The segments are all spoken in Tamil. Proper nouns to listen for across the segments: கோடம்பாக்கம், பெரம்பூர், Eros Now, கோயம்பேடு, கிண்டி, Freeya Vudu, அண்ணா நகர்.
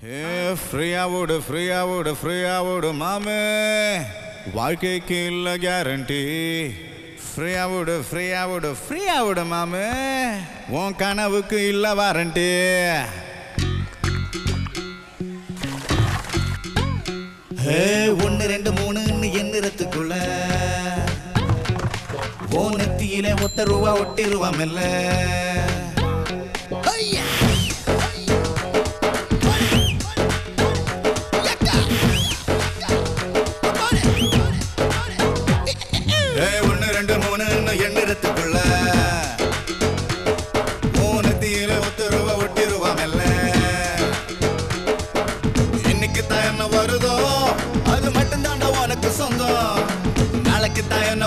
Hey, Freeya Vudu, Mame. Walke ki illa guarantee. Freeya Vudu, Mame. Won kanavukku illa warranty. Hey, 1, 2, 3 எண்ணுறதுக்குள்ள ஓ நெத்தியிலே ஒத்தருவா ஒட்டிருவா மெல்ல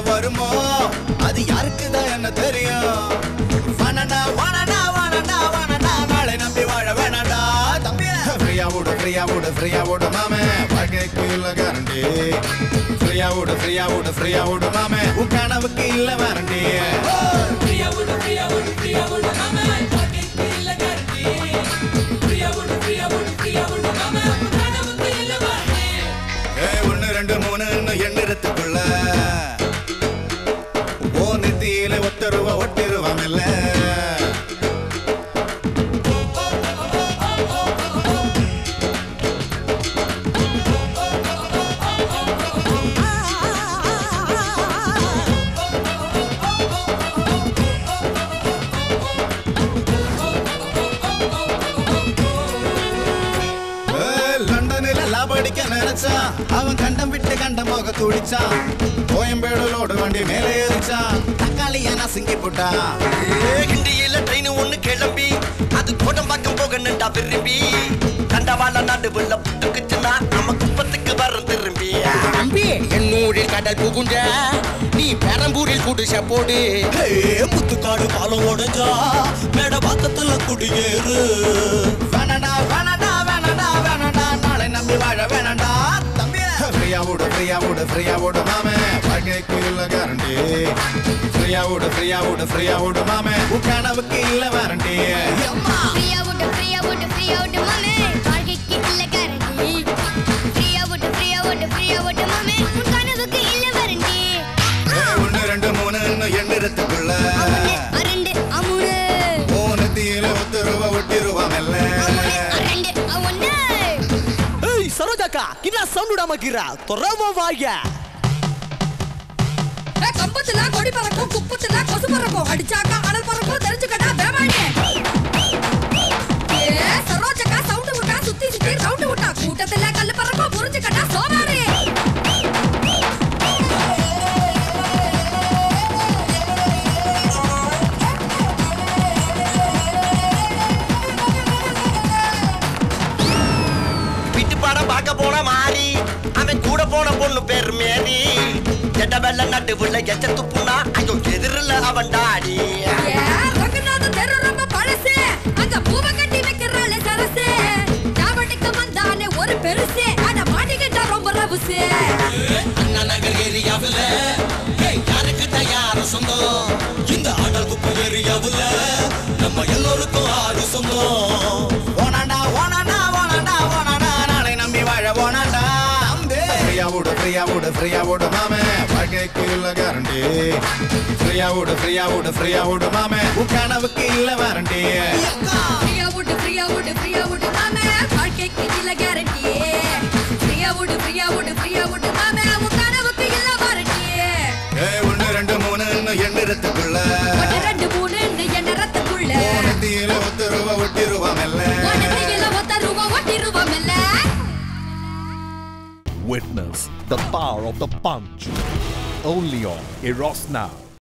வருமோ அது யாருக்குதான் என்ன தெரியும் வானடா வானடா வானடா வானடா நாளை நம்பி வாழ வேணாடா தம்பி Freeya Vudu மாமே வாழ்க்கைக்கு இல்ல கேரண்டி Freeya Vudu மாமே உன் கனவுக்கு இல்ல வாரண்டி Freeya Vudu மாமே வாழ்க்கைக்கு இல்ல கேரண்டி Freeya Vudu மாமே உன் கனவுக்கு இல்ல வாரண்டி 1, 2, 3 எண்ணுறதுக்குள்ள தீல ஒத்தருவா ஒட்டிருவா மெல்ல அவன் கண்டம் விட்டு கண்டமாக துடிச்சான் கோயம்பேடலோடு வண்டி மேலே எரிச்சான் தக்காளி என சிங்கி போட்டான் கிண்டியில ட்ரெயின் ஒண்ணு கிளம்பி அது கோடம்பாக்கம் போகணுண்டா விரும்பி கண்டவாள நடுவுல புட்டுக்குச்சுன்னா நம்ம குப்பத்துக்கு வர திரும்பி தம்பி என்னூரில் கடல் புகுண்ட நீ பெரம்பூரில் குடிச போடு முத்துக்காடு காலம் உடைஞ்சா மேட பக்கத்துல குடியேறு வேணடா வேணடா வேணடா வேணடா நாளை நம்பி வாழ வேணடா Freeya Vudu மாமே வாழ்க்கைக்கு இல்ல கேரண்டி Freeya Vudu மாமே உன் கனவுக்கு இல்ல வாரண்டி Freeya Vudu மாமே வாழ்க்கைக்கு இல்ல கேரண்டி Freeya Vudu மாமே உன் கனவுக்கு இல்ல வாரண்டி 1, 2, 3 என்ன எண்ணுறதுக்குள்ள கிரா சவுண்ட் விடாம கிரா துறவ வாயா கம்பத்துல கொடி பறக்கும் குப்பத்துல கொசு பறக்கும் அடிச்சாக்கா அனல் பறக்கும் தெரிஞ்சுக்கடா வேவாடியே ஏ சரோஜக்கா சவுண்ட் விட்டா சுத்தி சுத்தி ரவுண்ட் விட்டா கூட்டத்துல கல்லு பறக்கும் புரிஞ்சுக்கடா சோமாரே ஒரு பெருசே அத மாட்டிக்கிட்டா ரொம்ப ரவுசே அண்ணா நகர் ஏரியாவுல யாருக்கு தயார சொந்தம் இந்த ஆடல் குப்பை ஏரியாவுல நம்ம எல்லோருக்கும் ஆறு சொந்தம் ஓனாண்டா ஓனாண்டா ஓனாண்டா ஓனாண்டா நாளை நம்பி வாழ ஓனாண்டா Freeya Vudu மாமே வாழ்க்கைக்கு இல்ல கேரண்டி Freeya Vudu மாமே உன் கனவுக்கு இல்ல வாரண்டி Freeya Vudu மாமே வாழ்க்கைக்கு இல்ல கேரண்டி Freeya Vudu மாமே உன் கனவுக்கு இல்ல வாரண்டி 1, 2, 3 எண்ணுறதுக்குள்ள 1, 2, 3 எண்ணுறதுக்குள்ள தீல ஒத்தருவா ஒட்டிருவா மெல்ல Witness the power of the punch only on Eros Now.